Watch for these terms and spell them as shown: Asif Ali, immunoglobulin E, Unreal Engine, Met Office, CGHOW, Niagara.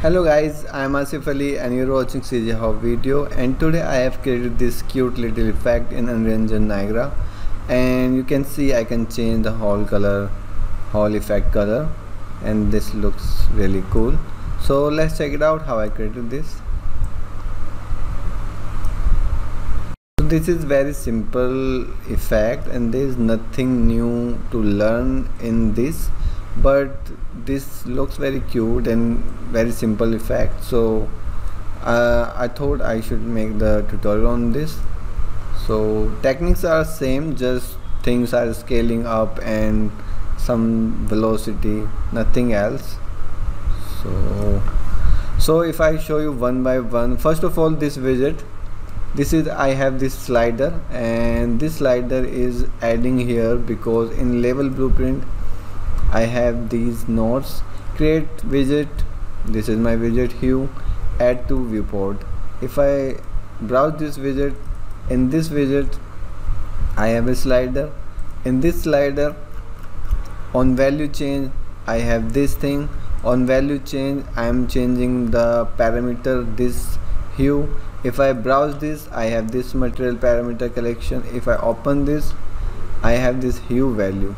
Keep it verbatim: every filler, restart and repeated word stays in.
Hello guys, I am Asif Ali and you are watching C G how video, and today I have created this cute little effect in Unreal Engine Niagara, and you can see I can change the whole color, whole effect color, and this looks really cool. So let's check it out how I created this. So this is very simple effect and there is nothing new to learn in this, but this looks very cute and very simple effect, so uh, I thought I should make the tutorial on this. So techniques are same, just things are scaling up and some velocity, nothing else. So so if I show you one by one, first of all this widget, this is I have this slider, and this slider is adding here because in level blueprint I have these nodes: create widget, this is my widget hue, add to viewport. If I browse this widget, in this widget I have a slider, in this slider on value change I have this thing, on value change I am changing the parameter, this hue. If I browse this I have this material parameter collection, if I open this I have this hue value.